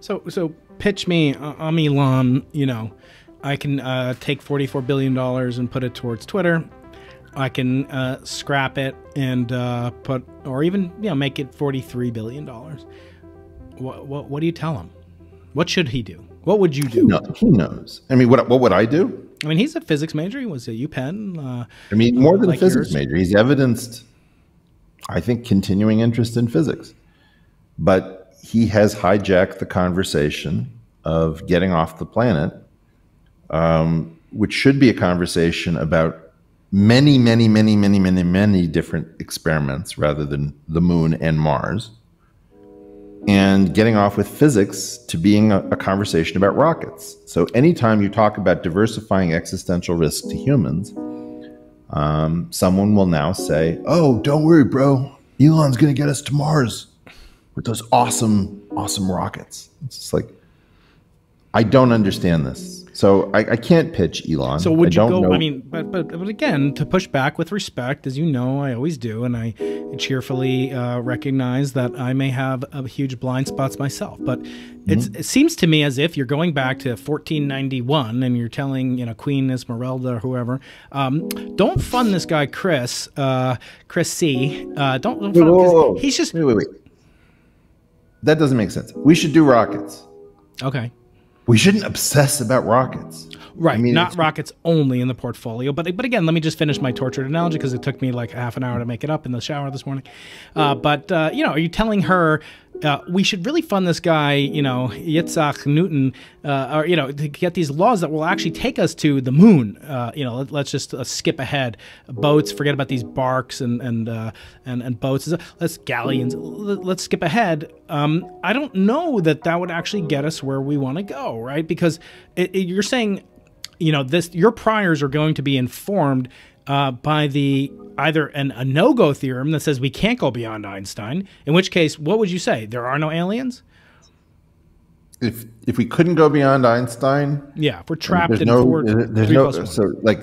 So pitch me, I'm Elon, you know, I can take $44 billion and put it towards Twitter. I can scrap it and put, or even, you know, make it $43 billion. What do you tell him? What should he do? What would you do? He knows. I mean, what would I do? I mean, he's a physics major. He was at UPenn. I mean, more than like a physics major. He's evidenced, I think, continuing interest in physics. But he has hijacked the conversation of getting off the planet, which should be a conversation about many different experiments rather than the moon and Mars. And getting off with physics to being a conversation about rockets. So anytime you talk about diversifying existential risks to humans, someone will now say, oh, don't worry, bro. Elon's going to get us to Mars with those awesome, awesome rockets. It's just like, I don't understand this. So I can't pitch Elon. So would you go, know. I mean, but again, to push back with respect, as you know, I always do. And I cheerfully recognize that I may have huge blind spots myself. But it seems to me as if you're going back to 1491 and you're telling, you know, Queen Esmeralda or whoever, don't fund this guy, Chris C. Don't fund him. He's just. Wait. That doesn't make sense. We should do rockets. Okay. We shouldn't obsess about rockets. Right, I mean, not rockets only in the portfolio. But again, let me just finish my tortured analogy because it took me like half an hour to make it up in the shower this morning. You know, are you telling her we should really fund this guy, you know, Yitzhak Newton, or, you know, to get these laws that will actually take us to the moon? You know, let's just skip ahead. Boats, forget about these barks and boats. Let's galleons. Let's skip ahead. I don't know that that would actually get us where we want to go, right? Because you're saying, you know, this, your priors are going to be informed by the either a no-go theorem that says we can't go beyond Einstein, in which case, what would you say? There are no aliens? If we couldn't go beyond Einstein? Yeah, if we're trapped in 4, 3 plus 1. So, like,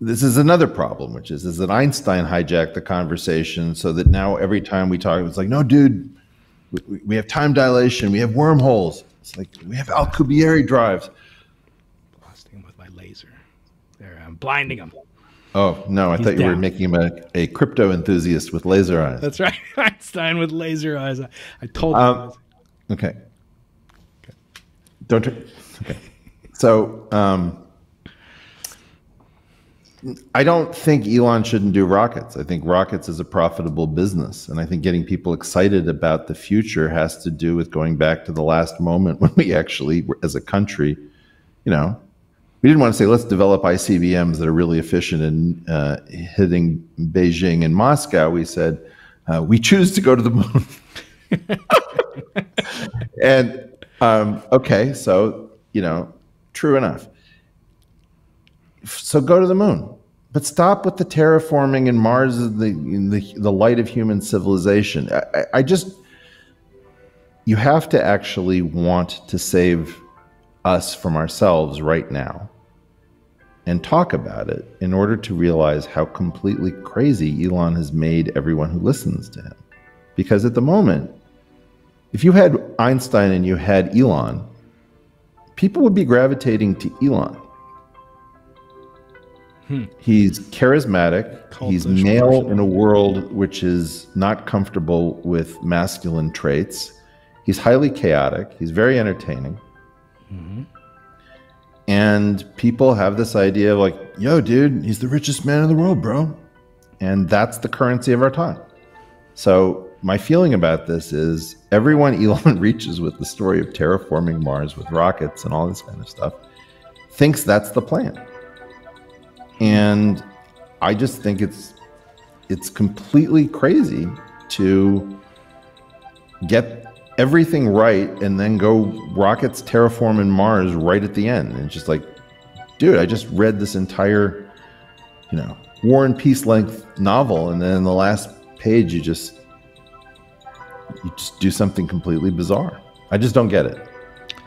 this is another problem, which is that Einstein hijacked the conversation so that now every time we talk, it's like, no, dude, we have time dilation, we have wormholes. It's like, we have Alcubierre drives. Blinding him. Oh, no, I thought you were making him a crypto enthusiast with laser eyes. That's right. Einstein with laser eyes. I told you. Okay. Don't. Okay. So I don't think Elon shouldn't do rockets. I think rockets is a profitable business. And I think getting people excited about the future has to do with going back to the last moment when we actually, as a country, you know, we didn't want to say, let's develop ICBMs that are really efficient in hitting Beijing and Moscow. We said, we choose to go to the moon. And, okay, so, you know, true enough. So go to the moon. But stop with the terraforming and Mars is the light of human civilization. I just, you have to actually want to save us from ourselves right now. And talk about it in order to realize how completely crazy Elon has made everyone who listens to him. Because at the moment, if you had Einstein and you had Elon, people would be gravitating to Elon. He's charismatic. He's male in a world which is not comfortable with masculine traits. He's highly chaotic. He's very entertaining. And people have this idea of like, yo, dude, he's the richest man in the world, bro. And that's the currency of our time. So my feeling about this is everyone Elon reaches with the story of terraforming Mars with rockets and all this kind of stuff thinks that's the plan. And I just think it's completely crazy to get everything right and then go rockets terraform in Mars right at the end. And it's just like, dude, I just read this entire, you know, War and Peace length novel, and then in the last page you just do something completely bizarre. I just don't get it.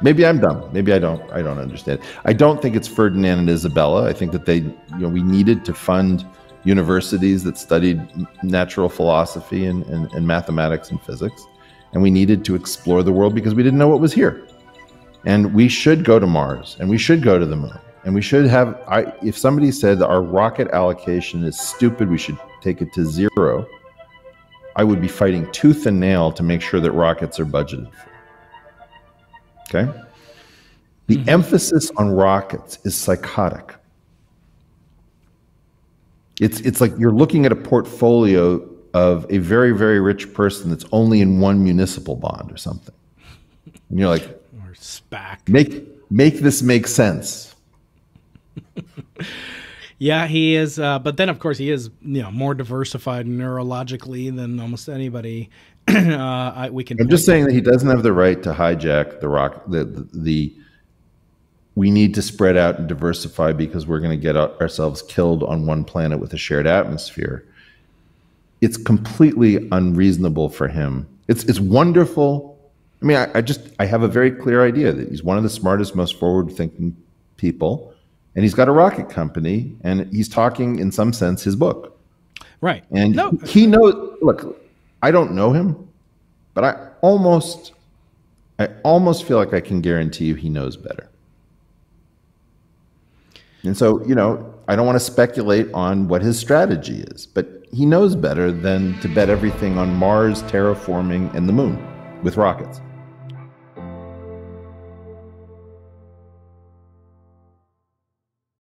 Maybe I'm dumb. Maybe I don't understand. I don't think it's Ferdinand and Isabella. I think that they, you know, we needed to fund universities that studied natural philosophy and mathematics and physics. and we needed to explore the world because we didn't know what was here. And we should go to Mars, and we should go to the moon, and we should have, if somebody said that our rocket allocation is stupid, we should take it to zero, I would be fighting tooth and nail to make sure that rockets are budgeted for. Okay? The emphasis on rockets is psychotic. It's like you're looking at a portfolio of a very, very rich person that's only in one municipal bond or something. And you're like, or SPAC. Make this make sense. Yeah, he is. But then, of course, he is, you know, more diversified neurologically than almost anybody. I'm just saying that he doesn't have the right to hijack the rock. We need to spread out and diversify because we're going to get ourselves killed on one planet with a shared atmosphere. It's completely unreasonable for him. It's wonderful. I mean, I have a very clear idea that he's one of the smartest, most forward-thinking people, and he's got a rocket company, and he's talking, in some sense, his book. Right. And he knows. Look, I don't know him, but I almost feel like I can guarantee you he knows better. And so, you know, I don't want to speculate on what his strategy is, but he knows better than to bet everything on Mars, terraforming, and the moon with rockets.